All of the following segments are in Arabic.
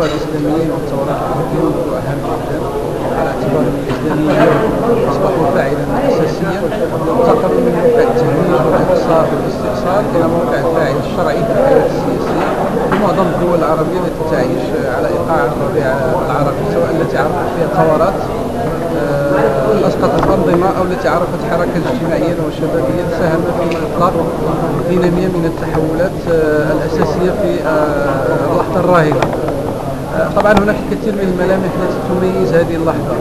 الصور الإسلامية والثورات اليوم أهم جدا على اعتبار الإسلامية أصبحوا فاعلا أساسيا، انتقلوا من موقع التنمية والاقتصاد والاستئصال إلى موقع الفاعل الشرعي في الحياة السياسية. معظم الدول العربية التي تعيش على إيقاع الربيع العربي، سواء التي عرفت فيها ثورات أسقطت أنظمة أو التي عرفت حركة اجتماعية وشبابية ساهم في إطلاق دينامية من التحولات الأساسية في اللحظة الراهنة. طبعا هناك الكثير من الملامح التي تميز هذه اللحظة.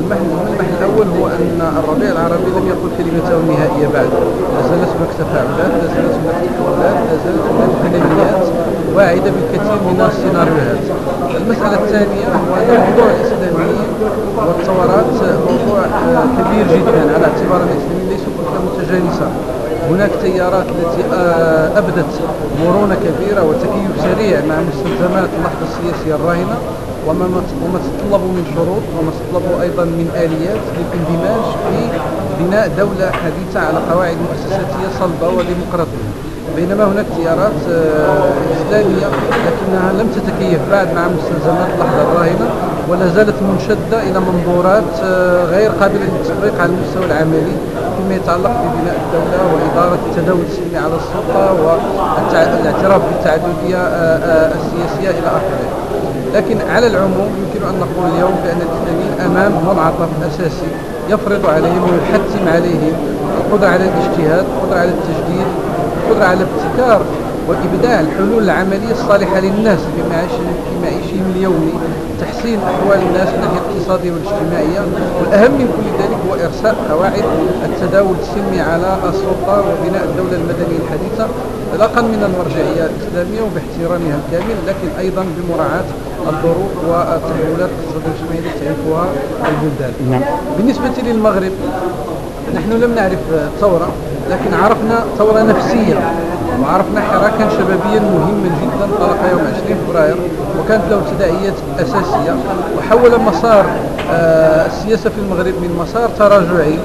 الملمح الأول هو أن الربيع العربي لم يقل كلمته النهائية بعد، لا زالت هناك تفاعلات، لا زالت هناك تحولات، لا زالت هناك ديناميات واعدة بالكثير من السيناريوهات. المسألة الثانية هو أن موضوع الإسلاميين والثورات موضوع كبير جدا على اعتبار الإسلاميين ليسوا كتلة متجانسة. هناك تيارات التي أبدت مرونة كبيرة وتكيف سريع مع مستلزمات اللحظة السياسية الراهنة وما تطلب من شروط وما تطلب أيضا من آليات للاندماج في بناء دولة حديثة على قواعد مؤسساتية صلبة وديمقراطية. بينما هناك تيارات إسلامية لكنها لم تتكيف بعد مع مستلزمات اللحظة الراهنة ولا زالت منشدة إلى منظورات غير قابلة للتطبيق على المستوى العملي فيما يتعلق ببناء الدولة وإدارة التداول السلمي على السلطة والاعتراف بالتعددية السياسية إلى آخره. لكن على العموم يمكن أن نقول اليوم بأن الإسلاميين أمام منعطف أساسي يفرض عليهم ويحتم عليهم القدرة على الاجتهاد، القدرة على التجديد، القدرة على الابتكار وإبداع الحلول العملية الصالحة للناس في معيشهم اليومي، تحسين أحوال الناس من الناحية الاقتصادية والاجتماعية، والأهم من كل ذلك هو إرساء قواعد التداول السلمي على السلطة وبناء الدولة المدنية الحديثة إطلاقا من المرجعية الإسلامية وباحترامها الكامل، لكن أيضا بمراعاة الظروف والتحولات الاقتصادية والاجتماعية التي تعرفها البلدان. بالنسبة للمغرب نحن لم نعرف ثورة، لكن عرفنا ثورة نفسية وعرفنا حراكا شبابيا مهما جدا انطلق يوم 20 فبراير وكانت له ابتدائيات أساسية وحول مسار السياسة في المغرب من مسار تراجعي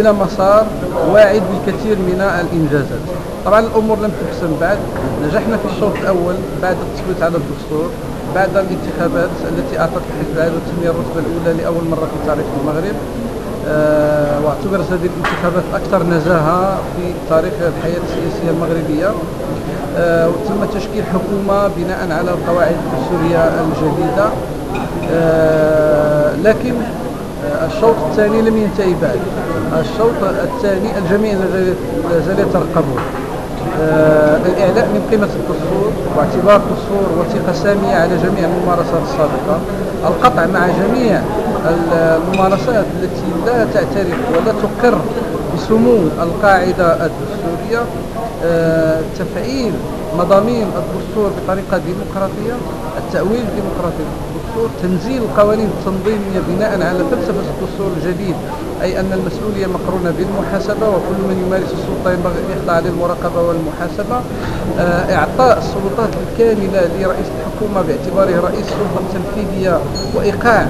إلى مسار واعد بالكثير من الإنجازات. طبعا الأمور لم تحسن بعد، نجحنا في الشوط الأول بعد التصويت على الدستور، بعد الانتخابات التي أعطت الحزب العدل التنمية الرتبة الأولى لأول مرة في تاريخ المغرب، واعتبرت هذه الانتخابات أكثر نزاهة في تاريخ الحياة السياسية المغربية، وتم تشكيل حكومة بناء على القواعد الدستورية الجديدة. لكن الشوط الثاني لم ينتهي بعد، الشوط الثاني الجميع لا زال يترقبون الإعلاء من قيمة الدستور واعتبار الدستور وثيقة سامية على جميع الممارسات السابقة، القطع مع جميع الممارسات التي لا تعترف ولا تقر بسمو القاعدة الدستورية، تفعيل مضامين الدستور بطريقة ديمقراطية، التأويل الديمقراطي للدستور، تنزيل القوانين التنظيمية بناء على فلسفة الدستور الجديد، أي أن المسؤولية مقرونة بالمحاسبة وكل من يمارس السلطة ينبغي أن يخضع للمراقبة والمحاسبة، إعطاء السلطات الكاملة لرئيس الحكومة باعتباره رئيس السلطة التنفيذية وإيقاع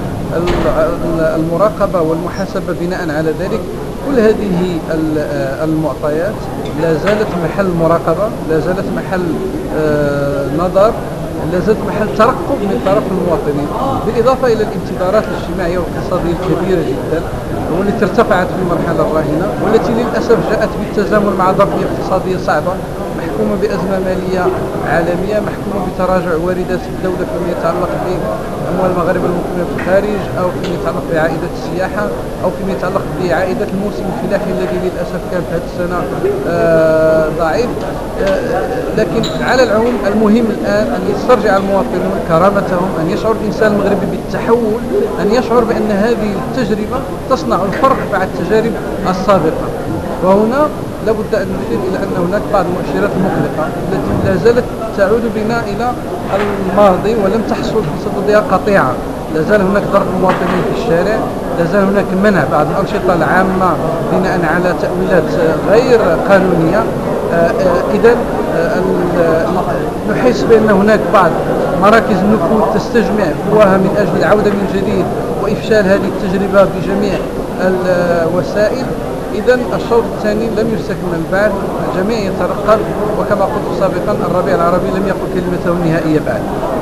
المراقبة والمحاسبة بناء على ذلك. كل هذه المعطيات لا زالت محل مراقبة، لا زالت محل نظر، لا زالت محل ترقب من طرف المواطنين، بالإضافة إلى الانتظارات الاجتماعية والاقتصادية الكبيرة جدا والتي ارتفعت في المرحلة الراهنة والتي للأسف جاءت بالتزامن مع ظرفية اقتصادية صعبة محكومة بأزمة مالية عالمية، محكومة بتراجع واردات الدولة فيما يتعلق بأموال المغرب المقيمة في الخارج أو فيما يتعلق بعائدة السياحة أو فيما يتعلق بعائدة الموسم الفلاحي الذي للأسف كان في هذه السنة ضعيف. لكن على العموم المهم الآن أن يسترجع المواطنون كرامتهم، أن يشعر الإنسان المغربي بالتحول، أن يشعر بأن هذه التجربة تصنع الفرق مع التجارب السابقة. وهنا لابد أن نشير إلى أن هناك بعض المؤشرات المقلقة التي لا زالت تعود بنا إلى الماضي ولم تحصل في صددها قطيعة. لا زال هناك ضرب المواطنين في الشارع، لا زال هناك منع بعض الأنشطة العامة بناء على تأويلات غير قانونية. إذا نحس بأن هناك بعض مراكز النفوذ تستجمع قواها من أجل العودة من جديد وإفشال هذه التجربة بجميع الوسائل. إذا الشوط الثاني لم يستكمل بعد، الجميع يترقب، وكما قلت سابقا الربيع العربي لم يقل كلمته النهائية بعد.